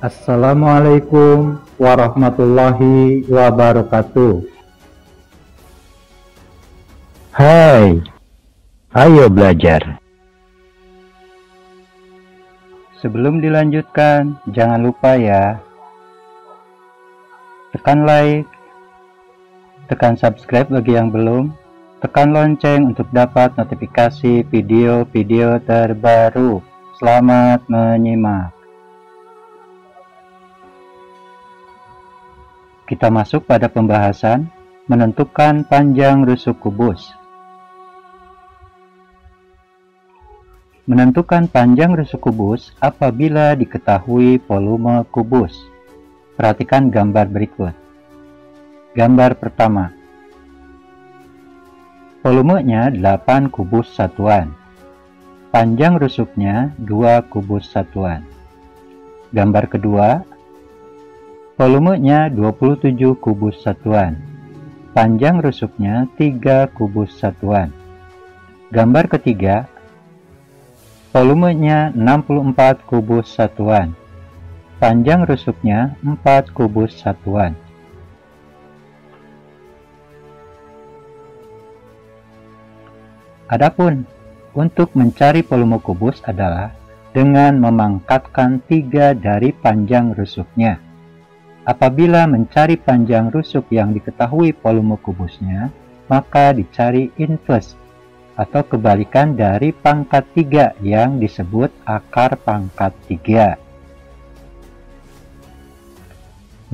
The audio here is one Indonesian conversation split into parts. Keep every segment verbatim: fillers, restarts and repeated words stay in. Assalamualaikum warahmatullahi wabarakatuh. Hai, ayo belajar. Sebelum dilanjutkan, jangan lupa ya, tekan like, tekan subscribe bagi yang belum, tekan lonceng untuk dapat notifikasi video-video terbaru. Selamat menyimak. Kita masuk pada pembahasan menentukan panjang rusuk kubus. Menentukan panjang rusuk kubus apabila diketahui volume kubus. Perhatikan gambar berikut. Gambar pertama. Volumenya delapan kubus satuan. Panjang rusuknya dua kubus satuan. Gambar kedua. Volumenya dua puluh tujuh kubus satuan. Panjang rusuknya tiga kubus satuan. Gambar ketiga. Volumenya enam puluh empat kubus satuan. Panjang rusuknya empat kubus satuan. Adapun untuk mencari volume kubus adalah dengan memangkatkan tiga dari panjang rusuknya. Apabila mencari panjang rusuk yang diketahui volume kubusnya, maka dicari inverse atau kebalikan dari pangkat tiga yang disebut akar pangkat tiga.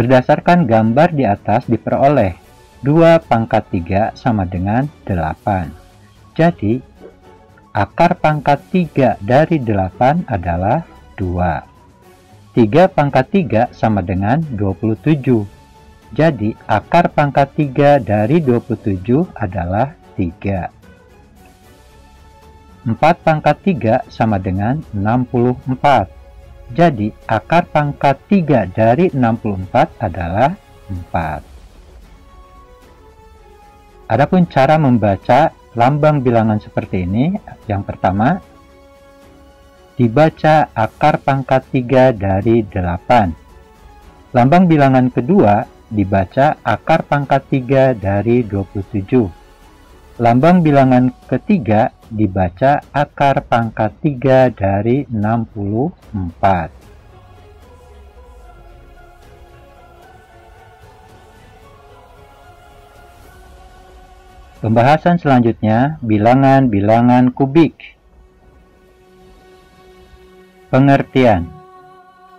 Berdasarkan gambar di atas diperoleh dua pangkat tiga sama dengan delapan. Jadi, akar pangkat tiga dari delapan adalah dua. tiga pangkat tiga sama dengan dua puluh tujuh. Jadi, akar pangkat tiga dari dua puluh tujuh adalah tiga. empat pangkat tiga sama dengan enam puluh empat. Jadi, akar pangkat tiga dari enam puluh empat adalah empat. Adapun cara membaca lambang bilangan seperti ini, yang pertama, dibaca akar pangkat tiga dari delapan. Lambang bilangan kedua dibaca akar pangkat tiga dari dua puluh tujuh. Lambang bilangan ketiga dibaca akar pangkat tiga dari enam puluh empat. Pembahasan selanjutnya, bilangan-bilangan kubik. Pengertian.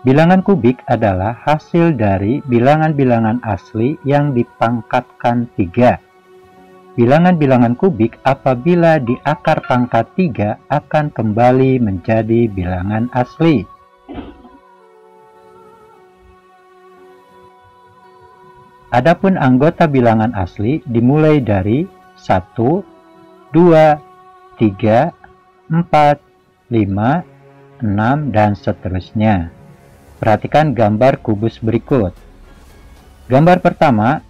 Bilangan kubik adalah hasil dari bilangan-bilangan asli yang dipangkatkan tiga. Bilangan-bilangan kubik apabila di akar pangkat tiga akan kembali menjadi bilangan asli. Adapun anggota bilangan asli dimulai dari satu, dua, tiga, empat, lima, enam, dan seterusnya. Perhatikan gambar kubus berikut. Gambar pertama,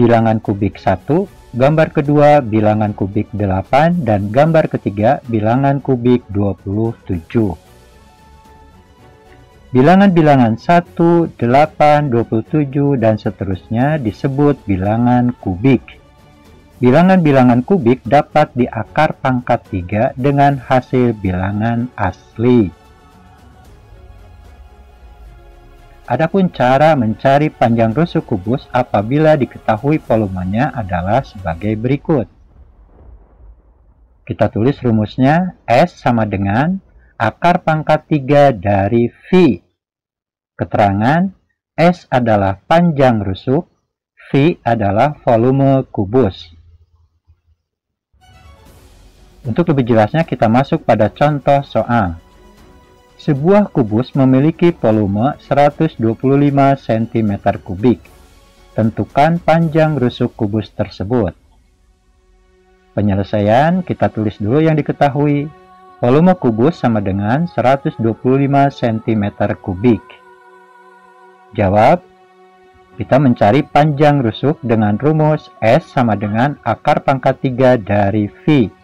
bilangan kubik satu, gambar kedua, bilangan kubik delapan, dan gambar ketiga, bilangan kubik dua puluh tujuh. Bilangan-bilangan satu, delapan, dua puluh tujuh, dan seterusnya disebut bilangan kubik. Bilangan-bilangan kubik dapat diakar pangkat tiga dengan hasil bilangan asli. Adapun cara mencari panjang rusuk kubus apabila diketahui volumenya adalah sebagai berikut. Kita tulis rumusnya, S sama dengan akar pangkat tiga dari V. Keterangan, S adalah panjang rusuk, V adalah volume kubus. Untuk lebih jelasnya kita masuk pada contoh soal. Sebuah kubus memiliki volume seratus dua puluh lima sentimeter kubik. Tentukan panjang rusuk kubus tersebut. Penyelesaian kita tulis dulu yang diketahui. Volume kubus sama dengan seratus dua puluh lima sentimeter kubik. Jawab. Kita mencari panjang rusuk dengan rumus S sama dengan akar pangkat tiga dari V.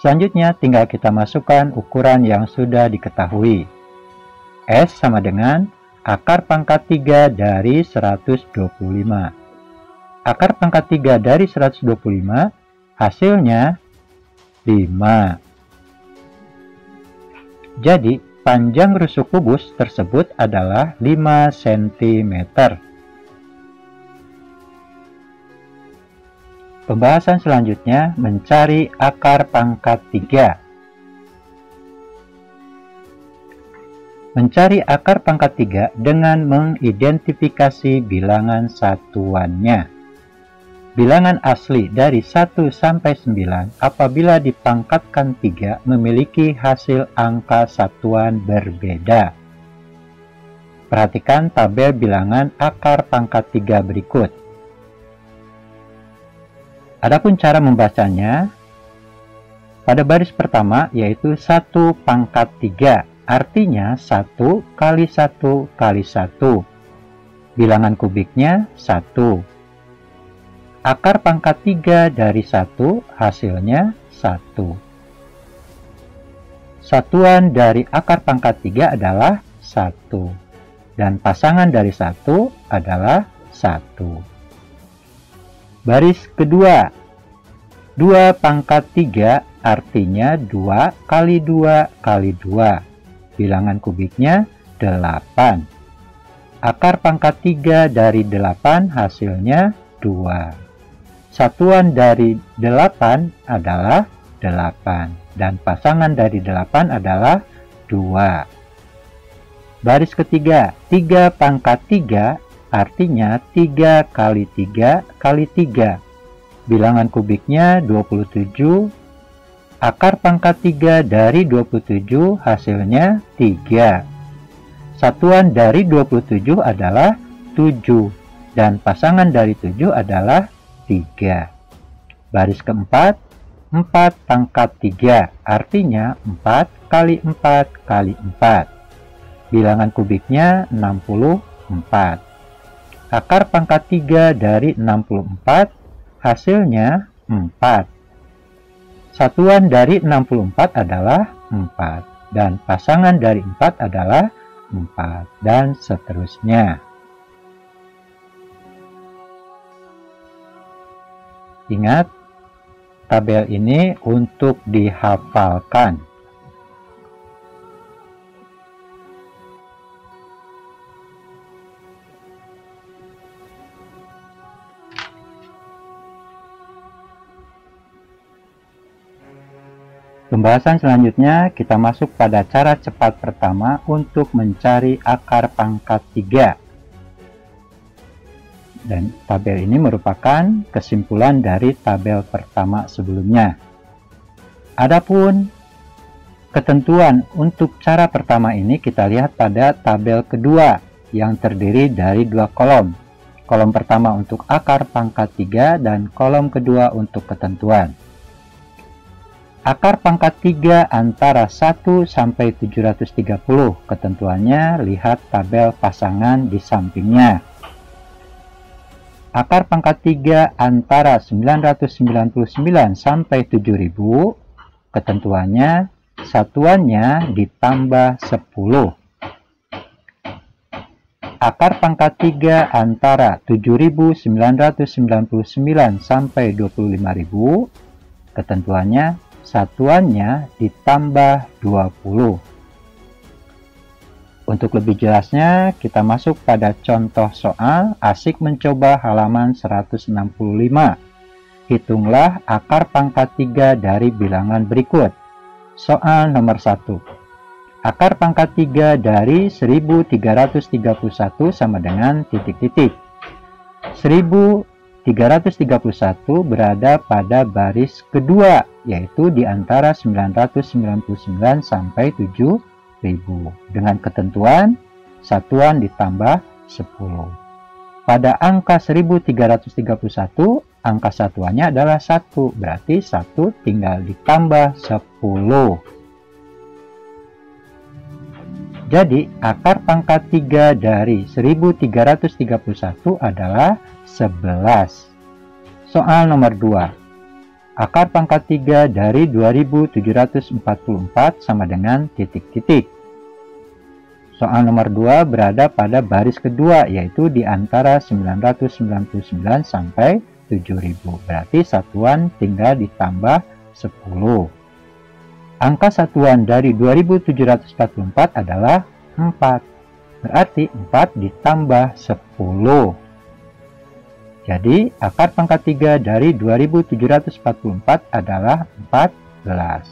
Selanjutnya, tinggal kita masukkan ukuran yang sudah diketahui. S sama dengan akar pangkat tiga dari seratus dua puluh lima. Akar pangkat tiga dari seratus dua puluh lima hasilnya lima. Jadi panjang rusuk kubus tersebut adalah lima sentimeter. Pembahasan selanjutnya mencari akar pangkat tiga. Mencari akar pangkat tiga dengan mengidentifikasi bilangan satuannya. Bilangan asli dari satu sampai sembilan apabila dipangkatkan tiga memiliki hasil angka satuan berbeda. Perhatikan tabel bilangan akar pangkat tiga berikut. Adapun cara membacanya, pada baris pertama yaitu satu pangkat tiga. Artinya satu kali satu kali satu. Bilangan kubiknya satu. Akar pangkat tiga dari satu hasilnya satu. Satuan dari akar pangkat tiga adalah satu. Dan pasangan dari satu adalah satu. Baris kedua. dua pangkat tiga artinya dua kali dua kali dua. Bilangan kubiknya delapan. Akar pangkat tiga dari delapan hasilnya dua. Satuan dari delapan adalah delapan. Dan pasangan dari delapan adalah dua. Baris ketiga, tiga pangkat tiga artinya tiga kali tiga kali tiga. Bilangan kubiknya dua puluh tujuh. Akar pangkat tiga dari dua puluh tujuh hasilnya tiga. Satuan dari dua puluh tujuh adalah tujuh. Dan pasangan dari tujuh adalah tiga. Baris keempat, empat pangkat tiga. Artinya empat kali empat kali empat. Bilangan kubiknya enam puluh empat. Akar pangkat tiga dari enam puluh empat hasilnya empat. Satuan dari enam puluh empat adalah empat, dan pasangan dari empat adalah empat, dan seterusnya. Ingat, tabel ini untuk dihafalkan. Pembahasan selanjutnya kita masuk pada cara cepat pertama untuk mencari akar pangkat tiga. Dan tabel ini merupakan kesimpulan dari tabel pertama sebelumnya. Adapun ketentuan untuk cara pertama ini kita lihat pada tabel kedua yang terdiri dari dua kolom. Kolom pertama untuk akar pangkat tiga dan kolom kedua untuk ketentuan. Akar pangkat tiga antara satu sampai tujuh ratus tiga puluh, ketentuannya lihat tabel pasangan di sampingnya. Akar pangkat tiga antara sembilan ratus sembilan puluh sembilan sampai tujuh ribu, ketentuannya satuannya ditambah sepuluh. Akar pangkat tiga antara tujuh ribu sembilan ratus sembilan puluh sembilan sampai dua puluh lima ribu, ketentuannya satuannya ditambah dua puluh. Untuk lebih jelasnya, kita masuk pada contoh soal asik mencoba halaman seratus enam puluh lima. Hitunglah akar pangkat tiga dari bilangan berikut. Soal nomor satu. Akar pangkat tiga dari seribu tiga ratus tiga puluh satu sama dengan titik-titik. seribu tiga ratus tiga puluh satu berada pada baris kedua, yaitu di antara sembilan ratus sembilan puluh sembilan sampai tujuh ribu, dengan ketentuan satuan ditambah sepuluh. Pada angka seribu tiga ratus tiga puluh satu, angka satuannya adalah satu, berarti satu tinggal ditambah sepuluh. Jadi, akar pangkat tiga dari seribu tiga ratus tiga puluh satu adalah sebelas. Soal nomor dua. Akar pangkat tiga dari dua ribu tujuh ratus empat puluh empat sama dengan titik-titik. Soal nomor dua berada pada baris kedua, yaitu di antara sembilan ratus sembilan puluh sembilan sampai tujuh ribu. Berarti satuan tinggal ditambah sepuluh. Angka satuan dari dua ribu tujuh ratus empat puluh empat adalah empat. Berarti empat ditambah sepuluh. Jadi akar pangkat tiga dari dua ribu tujuh ratus empat puluh empat adalah empat belas.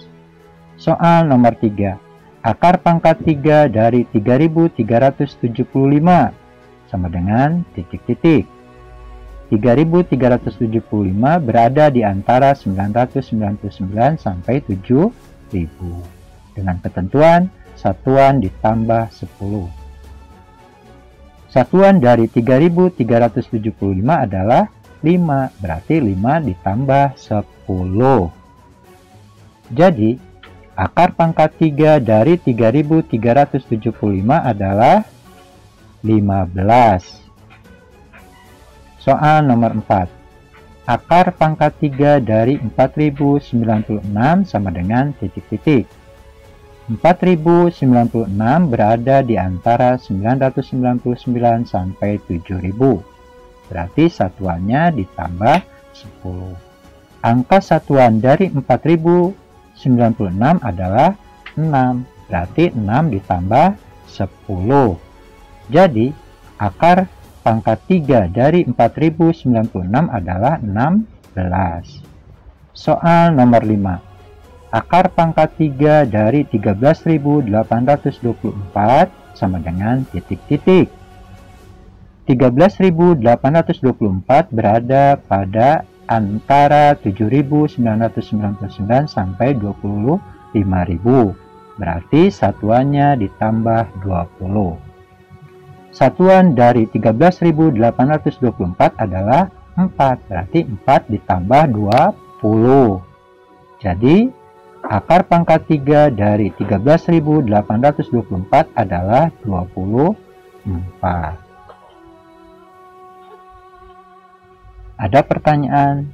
Soal nomor tiga. Akar pangkat tiga dari tiga ribu tiga ratus tujuh puluh lima sama dengan titik-titik. tiga ribu tiga ratus tujuh puluh lima berada di antara sembilan ratus sembilan puluh sembilan sampai tujuh ribu. Dengan ketentuan satuan ditambah sepuluh. Satuan dari tiga ribu tiga ratus tujuh puluh lima adalah lima. Berarti lima ditambah sepuluh. Jadi akar pangkat tiga dari tiga ribu tiga ratus tujuh puluh lima adalah lima belas. Soal nomor empat. Akar pangkat tiga dari empat ribu sembilan puluh enam sama dengan titik-titik. empat ribu sembilan puluh enam berada di antara sembilan ratus sembilan puluh sembilan sampai tujuh ribu. Berarti satuannya ditambah sepuluh. Angka satuan dari empat ribu sembilan puluh enam adalah enam, berarti enam ditambah sepuluh. Jadi akar pangkat tiga dari empat ribu sembilan puluh enam adalah enam belas. Soal nomor lima. Akar pangkat tiga dari tiga belas ribu delapan ratus dua puluh empat sama dengan titik-titik. tiga belas ribu delapan ratus dua puluh empat berada pada antara tujuh ribu sembilan ratus sembilan puluh sembilan sampai dua puluh lima ribu. Berarti satuannya ditambah dua puluh. Satuan dari tiga belas ribu delapan ratus dua puluh empat adalah empat. Berarti empat ditambah dua puluh. Jadi akar pangkat tiga dari tiga belas ribu delapan ratus dua puluh empat adalah dua puluh empat. Ada pertanyaan,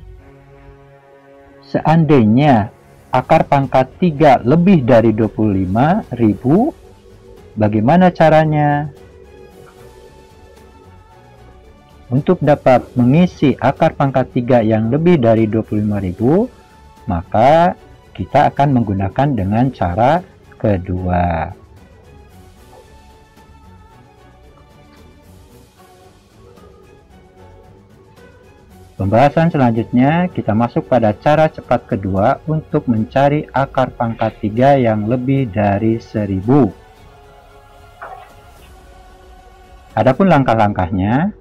seandainya akar pangkat tiga lebih dari dua puluh lima ribu, bagaimana caranya? Untuk dapat mengisi akar pangkat tiga yang lebih dari dua puluh lima ribu, maka kita akan menggunakan dengan cara kedua. Pembahasan selanjutnya kita masuk pada cara cepat kedua untuk mencari akar pangkat tiga yang lebih dari seribu. Adapun langkah-langkahnya,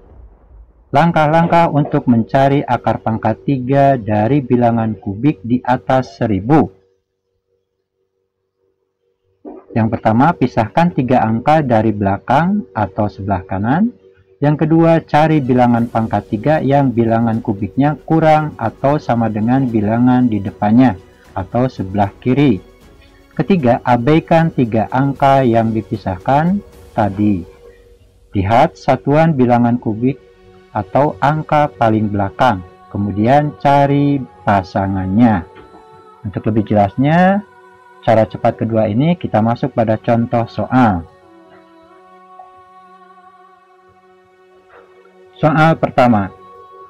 langkah-langkah untuk mencari akar pangkat tiga dari bilangan kubik di atas seribu. Yang pertama, pisahkan tiga angka dari belakang atau sebelah kanan. Yang kedua, cari bilangan pangkat tiga yang bilangan kubiknya kurang atau sama dengan bilangan di depannya atau sebelah kiri. Ketiga, abaikan tiga angka yang dipisahkan tadi. Lihat satuan bilangan kubik atau angka paling belakang, kemudian cari pasangannya. Untuk lebih jelasnya, cara cepat kedua ini kita masuk pada contoh soal. Soal pertama,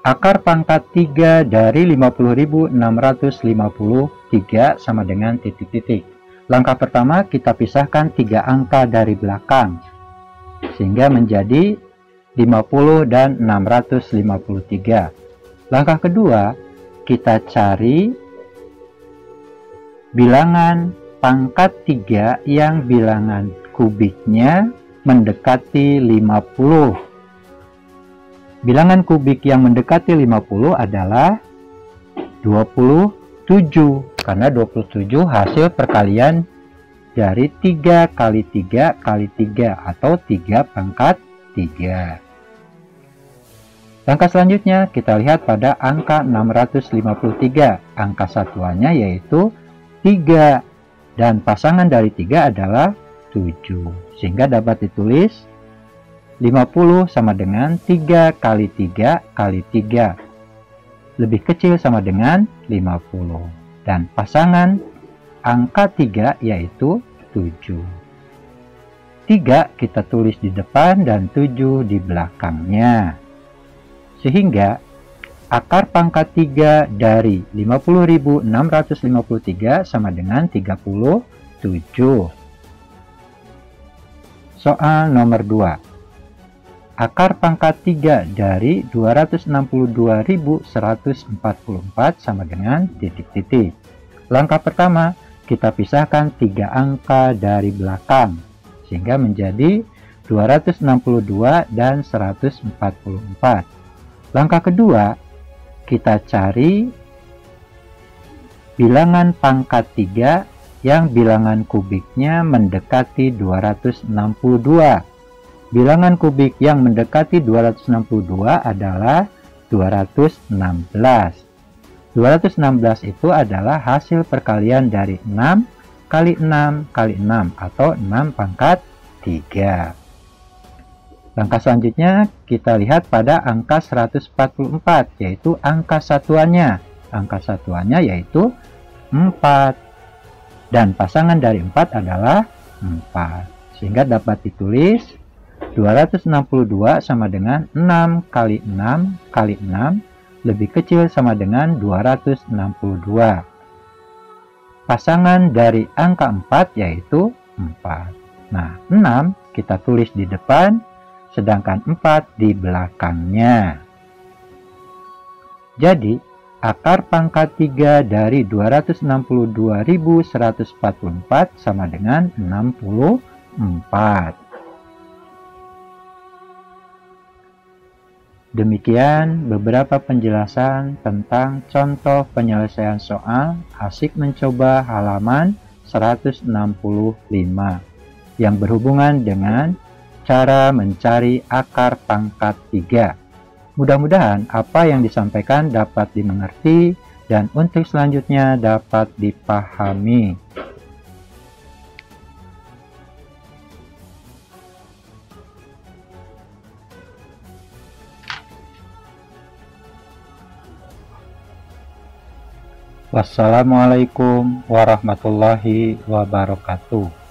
akar pangkat tiga dari lima puluh ribu enam ratus lima puluh tiga sama dengan titik-titik. Langkah pertama, kita pisahkan tiga angka dari belakang, sehingga menjadi lima puluh dan enam ratus lima puluh tiga. Langkah kedua, kita cari bilangan pangkat tiga yang bilangan kubiknya mendekati lima puluh. Bilangan kubik yang mendekati lima puluh adalah dua puluh tujuh, karena dua puluh tujuh hasil perkalian dari tiga kali tiga kali tiga atau tiga pangkat tiga. Langkah selanjutnya kita lihat pada angka enam ratus lima puluh tiga, angka satuannya yaitu tiga dan pasangan dari tiga adalah tujuh, sehingga dapat ditulis lima puluh sama dengan tiga kali tiga kali tiga lebih kecil sama dengan lima puluh, dan pasangan angka tiga yaitu tujuh. tiga kita tulis di depan dan tujuh di belakangnya. Sehingga akar pangkat tiga dari lima puluh ribu enam ratus lima puluh tiga sama dengan tiga puluh tujuh. Soal nomor dua. Akar pangkat tiga dari dua ratus enam puluh dua ribu seratus empat puluh empat sama dengan titik-titik. Langkah pertama, kita pisahkan tiga angka dari belakang, sehingga menjadi dua ratus enam puluh dua dan seratus empat puluh empat. Langkah kedua, kita cari bilangan pangkat tiga yang bilangan kubiknya mendekati dua ratus enam puluh dua. Bilangan kubik yang mendekati dua ratus enam puluh dua adalah dua ratus enam belas. dua ratus enam belas itu adalah hasil perkalian dari enam kali enam kali enam atau enam pangkat tiga. Langkah selanjutnya kita lihat pada angka seratus empat puluh empat, yaitu angka satuannya. Angka satuannya yaitu empat. Dan pasangan dari empat adalah empat. Sehingga dapat ditulis dua ratus enam puluh dua sama dengan enam kali enam kali enam lebih kecil sama dengan dua ratus enam puluh dua. Pasangan dari angka empat yaitu empat. Nah, enam kita tulis di depan, sedangkan empat di belakangnya. Jadi, akar pangkat tiga dari dua ratus enam puluh dua ribu seratus empat puluh empat sama dengan enam puluh empat. Demikian beberapa penjelasan tentang contoh penyelesaian soal Asik Mencoba halaman seratus enam puluh lima yang berhubungan dengan cara mencari akar pangkat tiga. Mudah-mudahan apa yang disampaikan dapat dimengerti dan untuk selanjutnya dapat dipahami. Wassalamualaikum warahmatullahi wabarakatuh.